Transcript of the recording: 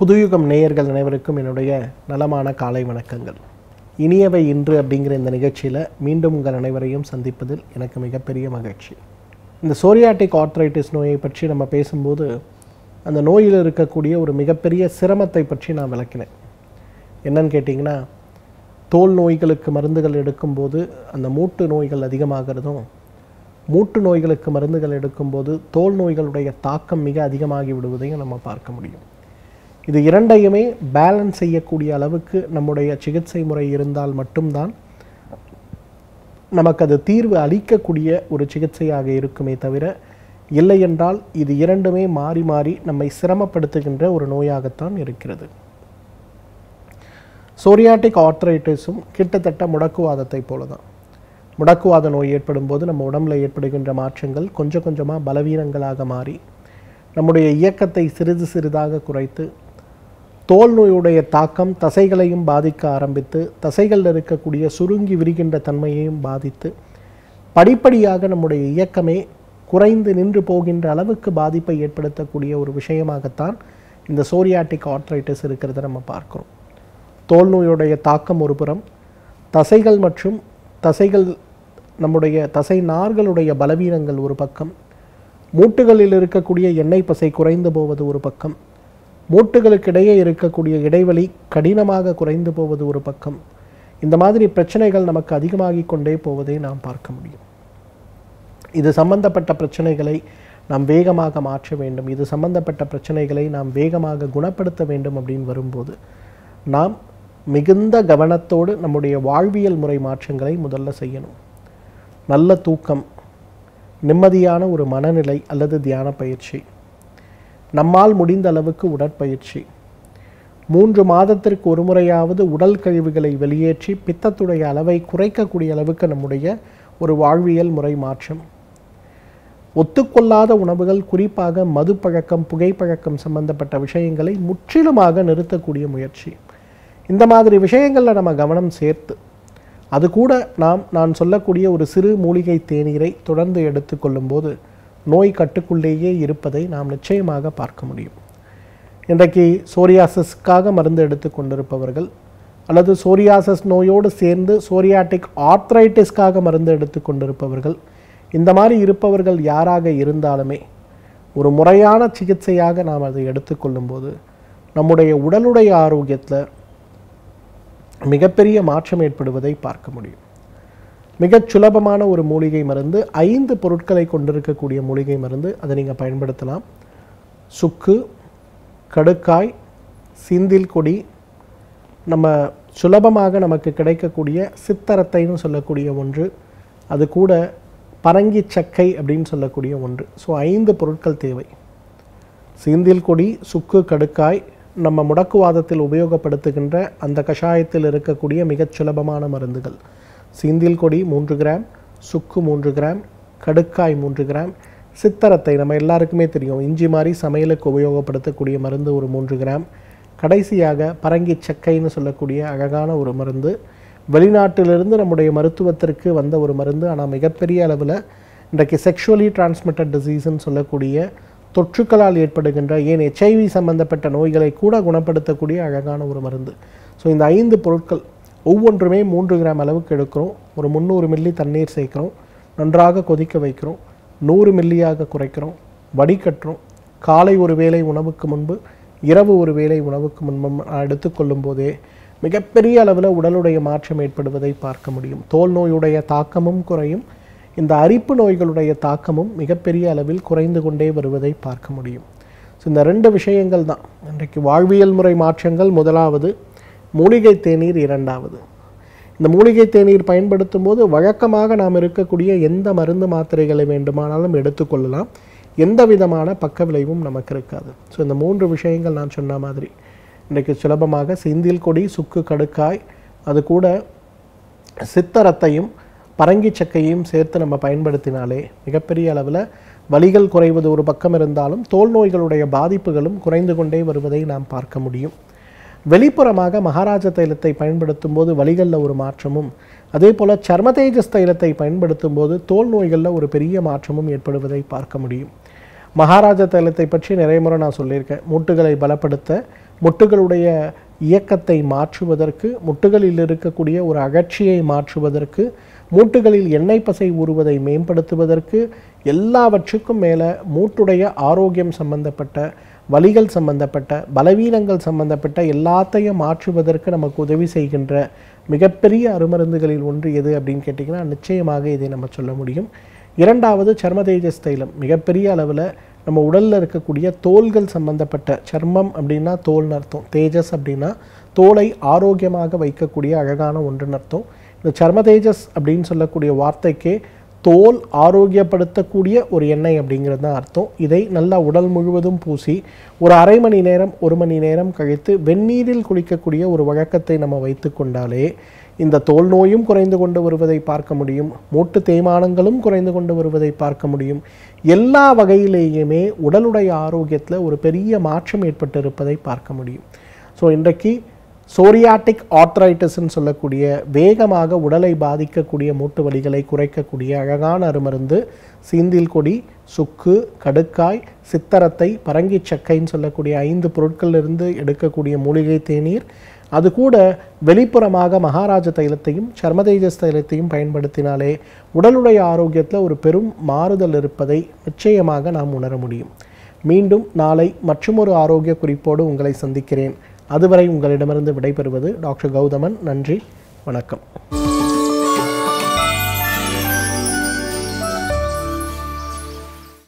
புதுயுகம் நேயர்கள் அனைவருக்கும் என்னுடைய நலமான காலை வணக்கங்கள். இனியவை இன்று அப்படிங்கிற இந்த நிகழ்ச்சியில் மீண்டும் உங்கள் அனைவரையும் சந்திப்பதில் எனக்கு மிகப்பெரிய மகிழ்ச்சி. இந்த சோரியாடிக் ஆர்த்ரைடிஸ் நோயை பற்றி நம்ம பேசும்போது அந்த நோயில் இருக்கக்கூடிய ஒரு மிகப்பெரிய சிரமத்தை பற்றி நான் விளக்கினேன். என்னன்னு கேட்டிங்கன்னா, தோல் நோய்களுக்கு மருந்துகள் எடுக்கும்போது அந்த மூட்டு நோய்கள் அதிகமாகிறதும், மூட்டு நோய்களுக்கு மருந்துகள் எடுக்கும்போது தோல் நோய்களுடைய தாக்கம் மிக அதிகமாகி விடுவதையும் நம்ம பார்க்க முடியும். இது இரண்டையுமே பேலன்ஸ் செய்யக்கூடிய அளவுக்கு நம்முடைய சிகிச்சை முறை இருந்தால் மட்டும்தான் நமக்கு அது தீர்வு அளிக்கக்கூடிய ஒரு சிகிச்சையாக இருக்குமே தவிர, இல்லை என்றால் இது இரண்டுமே மாறி மாறி நம்மை சிரமப்படுத்துகின்ற ஒரு நோயாகத்தான் இருக்கிறது. சோரியாட்டிக் ஆர்த்ரைட்டிஸும் கிட்டத்தட்ட முடக்குவாதத்தை போல தான். முடக்குவாத நோய் ஏற்படும் போது நம்ம உடம்பில் ஏற்படுகின்ற மாற்றங்கள் கொஞ்சம் கொஞ்சமாக பலவீனங்களாக மாறி நம்முடைய இயக்கத்தை சிறிது சிறிதாக குறைத்து, தோல் நோயுடைய தாக்கம் தசைகளையும் பாதிக்க ஆரம்பித்து, தசைகளில் இருக்கக்கூடிய சுருங்கி விரிகின்ற தன்மையையும் பாதித்து, படிப்படியாக நம்முடைய இயக்கமே குறைந்து நின்று போகின்ற அளவுக்கு பாதிப்பை ஏற்படுத்தக்கூடிய ஒரு விஷயமாகத்தான் இந்த சோரியாட்டிக் ஆர்த்ரைட்டிஸ் இருக்கிறத நம்ம பார்க்குறோம். தோல் நோயுடைய தாக்கம் ஒரு புறம், தசைகள் மற்றும் தசைகள் நம்முடைய தசை நார்களுடைய பலவீனங்கள் ஒரு பக்கம், மூட்டுகளில் இருக்கக்கூடிய எண்ணெய் பசை குறைந்து போவது ஒரு பக்கம், மூட்டுகளுக்கிடையே இருக்கக்கூடிய இடைவெளி கடினமாக குறைந்து போவது ஒரு பக்கம், இந்த மாதிரி பிரச்சனைகள் நமக்கு அதிகமாகி கொண்டே போவதை நாம் பார்க்க முடியும். இது சம்பந்தப்பட்ட பிரச்சனைகளை நாம் வேகமாக மாற்ற வேண்டும், இது சம்பந்தப்பட்ட பிரச்சனைகளை நாம் வேகமாக குணப்படுத்த வேண்டும் அப்படின்னு வரும்போது, நாம் மிகுந்த கவனத்தோடு நம்முடைய வாழ்வியல் முறை மாற்றங்களை முதல்ல செய்யணும். நல்ல தூக்கம், நிம்மதியான ஒரு மனநிலை அல்லது தியான பயிற்சி, நம்மால் முடிந்த அளவுக்கு உடற்பயிற்சி, 3 மாதத்திற்கு ஒரு முறையாவது உடல் கழிவுகளை வெளியேற்றி பித்தத்துடைய அளவை குறைக்கக்கூடிய அளவுக்கு நம்முடைய ஒரு வாழ்வியல் முறை மாற்றம், ஒத்துக்கொள்ளாத உணவுகள் குறிப்பாக மது பழக்கம் புகைப்பழக்கம் சம்பந்தப்பட்ட விஷயங்களை முற்றிலுமாக நிறுத்தக்கூடிய முயற்சி, இந்த மாதிரி விஷயங்களில் நம்ம கவனம் சேர்த்து, அது கூட நான் சொல்லக்கூடிய ஒரு சிறு மூலிகை தேநீரை தொடர்ந்து எடுத்துக்கொள்ளும் போது நோய் கட்டுக்குள்ளேயே இருப்பதை நாம் நிச்சயமாக பார்க்க முடியும். இன்றைக்கு சோரியாசிஸ்க்காக மருந்து எடுத்துக்கொண்டிருப்பவர்கள் அல்லது சோரியாசிஸ் நோயோடு சேர்ந்து சோரியாட்டிக் ஆர்த்ரைட்டிஸ்க்காக மருந்து எடுத்துக்கொண்டிருப்பவர்கள், இந்த மாதிரி இருப்பவர்கள் யாராக இருந்தாலுமே ஒரு முறையான சிகிச்சையாக நாம் அதை எடுத்துக்கொள்ளும் போது நம்முடைய உடலுடைய ஆரோக்கியத்தில் மிகப்பெரிய மாற்றம் ஏற்படுவதை பார்க்க முடியும். மிகச் சுலபமான ஒரு மூலிகை மருந்து, 5 பொருட்களை கொண்டிருக்கக்கூடிய மூலிகை மருந்து, அதை நீங்கள் பயன்படுத்தலாம். சுக்கு, கடுக்காய், சிந்தில் கொடி, நம்ம சுலபமாக நமக்கு கிடைக்கக்கூடிய சித்தரத்தைன்னு சொல்லக்கூடிய ஒன்று, அது கூட பரங்கி சக்கை அப்படின்னு சொல்லக்கூடிய ஒன்று. ஸோ 5 பொருட்கள் தேவை. சிந்தில் கொடி, சுக்கு, கடுக்காய், நம்ம முடக்குவாதத்தில் உபயோகப்படுத்துகின்ற அந்த கஷாயத்தில் இருக்கக்கூடிய மிகச் சுலபமான மருந்துகள். சிந்தில் கொடி 3 கிராம், சுக்கு 3 கிராம், கடுக்காய் 3 கிராம், சித்தரத்தை நம்ம எல்லாருக்குமே தெரியும், இஞ்சி மாதிரி சமையலுக்கு உபயோகப்படுத்தக்கூடிய மருந்து ஒரு 3 கிராம், கடைசியாக பரங்கி சக்கைன்னு சொல்லக்கூடிய அழகான ஒரு மருந்து, வெளிநாட்டிலிருந்து நம்முடைய மருத்துவத்திற்கு வந்த ஒரு மருந்து, ஆனால் மிகப்பெரிய அளவில் இன்றைக்கு செக்ஷுவலி டிரான்ஸ்மிட்டட் டிசீஸ்ன்னு சொல்லக்கூடிய தொற்றுக்களால் ஏற்படுகின்ற ஏன் HIV சம்பந்தப்பட்ட நோய்களை கூட குணப்படுத்தக்கூடிய அழகான ஒரு மருந்து. ஸோ இந்த 5 பொருட்கள் ஒவ்வொன்றுமே 3 கிராம் அளவுக்கு எடுக்கிறோம். ஒரு 300 மில்லி தண்ணீர் சேர்க்கிறோம், நன்றாக கொதிக்க வைக்கிறோம், 100 மில்லியாக குறைக்கிறோம், வடிகட்டுறோம். காலை ஒரு வேளை உணவுக்கு முன்பு, இரவு ஒரு வேளை உணவுக்கு முன்பு எடுத்துக்கொள்ளும் போதே மிகப்பெரிய அளவில் உடலுடைய மாற்றம் ஏற்படுவதை பார்க்க முடியும். தோல் நோயுடைய தாக்கமும் குறையும், இந்த அரிப்பு நோய்களுடைய தாக்கமும் மிகப்பெரிய அளவில் குறைந்து கொண்டே வருவதை பார்க்க முடியும். ஸோ இந்த 2 விஷயங்கள் தான் இன்றைக்கு வாழ்வியல் முறை மாற்றங்கள். முதலாவது மூலிகை தேநீர், இரண்டாவது. இந்த மூலிகை தேநீர் பயன்படுத்தும் போது வழக்கமாக நாம் இருக்கக்கூடிய எந்த மருந்து மாத்திரைகளை வேண்டுமானாலும் எடுத்துக்கொள்ளலாம், எந்த விதமான பக்க விளைவும் நமக்கு இருக்காது. ஸோ இந்த 3 விஷயங்கள் நான் சொன்ன மாதிரி இன்றைக்கு சுலபமாக சிந்தில் கொடி, சுக்கு, கடுக்காய், அது கூட சித்தரத்தையும் பரங்கி சக்கையும் சேர்த்து நம்ம பயன்படுத்தினாலே மிகப்பெரிய அளவில் வலிகள் குறைவது ஒரு பக்கம் இருந்தாலும் தோல் நோய்களுடைய பாதிப்புகளும் குறைந்து கொண்டே வருவதை நாம் பார்க்க முடியும். வெளிப்புறமாக மகாராஜ தைலத்தை பயன்படுத்தும் போது வலிகளில் ஒரு மாற்றமும், அதே போல் சர்ம தேஜஸ் தைலத்தை பயன்படுத்தும் போது தோல் நோய்களில் ஒரு பெரிய மாற்றமும் ஏற்படுவதை பார்க்க முடியும். மகாராஜ தைலத்தை பற்றி நிறைய முறை நான் சொல்லியிருக்கேன். மூட்டுகளை பலப்படுத்த முட்டுகளுடைய இயக்கத்தை மாற்றுவதற்கு, முட்டுகளில் இருக்கக்கூடிய ஒரு அகற்சியை மாற்றுவதற்கு, மூட்டுகளில் எண்ணெய் பசை ஊறுவதை மேம்படுத்துவதற்கு, எல்லாவற்றுக்கும் மேலே மூட்டுடைய ஆரோக்கியம் சம்பந்தப்பட்ட வலிகள் சம்பந்தப்பட்ட பலவீனங்கள் சம்பந்தப்பட்ட எல்லாத்தையும் மாற்றுவதற்கு நமக்கு உதவி செய்கின்ற மிகப்பெரிய அருமருந்துகளில் ஒன்று எது அப்படின்னு கேட்டிங்கன்னா நிச்சயமாக இதை நம்ம சொல்ல முடியும். இரண்டாவது சர்ம தேஜஸ் தைலம். மிகப்பெரிய அளவில் நம்ம உடலில் இருக்கக்கூடிய தோள்கள் சம்பந்தப்பட்ட, சர்மம் அப்படின்னா தோல்னு அர்த்தம், தேஜஸ் அப்படின்னா தோலை ஆரோக்கியமாக வைக்கக்கூடிய அழகான ஒன்றுன்னு அர்த்தம். இந்த சர்ம தேஜஸ் அப்படின்னு சொல்லக்கூடிய வார்த்தைக்கே தோல் ஆரோக்கியப்படுத்தக்கூடிய ஒரு எண்ணெய் அப்படிங்கிறது தான் அர்த்தம். இதை நல்லா உடல் முழுவதும் பூசி ஒரு அரை மணி நேரம் 1 மணி நேரம் கழித்து வெந்நீரில் குளிக்கக்கூடிய ஒரு வழக்கத்தை நம்ம வைத்து கொண்டாலே இந்த தோல் நோயும் குறைந்து கொண்டு வருவதை பார்க்க முடியும், மூட்டு தேய்மானங்களும் குறைந்து கொண்டு வருவதை பார்க்க முடியும். எல்லா வகையிலேயுமே உடலுடைய ஆரோக்கியத்தில் ஒரு பெரிய மாற்றம் ஏற்பட்டு இருப்பதை பார்க்க முடியும். ஸோ இன்றைக்கு சோரியாட்டிக் ஆர்த்ரைடிஸ்ன்னு சொல்லக்கூடிய வேகமாக உடலை பாதிக்கக்கூடிய மூட்டு வலிகளை குறைக்கக்கூடிய அழகான அருமருந்து சீந்தில் கொடி, சுக்கு, கடுக்காய், சித்தரத்தை, பரங்கி சக்கைன்னு சொல்லக்கூடிய 5 பொருட்களிலிருந்து எடுக்கக்கூடிய மூலிகை தேநீர், அது கூட வெளிப்புறமாக மகாராஜ தைலத்தையும் சர்ம தேஜஸ் தைலத்தையும் பயன்படுத்தினாலே உடலுடைய ஆரோக்கியத்தில் ஒரு பெரும் மாறுதல் இருப்பதை நிச்சயமாக நாம் உணர முடியும். மீண்டும் நாளை மற்றொரு ஆரோக்கிய குறிப்போடு உங்களை சந்திக்கிறேன். அதுவரை உங்களிடமிருந்து விடைபெறுவது டாக்டர் கவுதமன். நன்றி, வணக்கம்.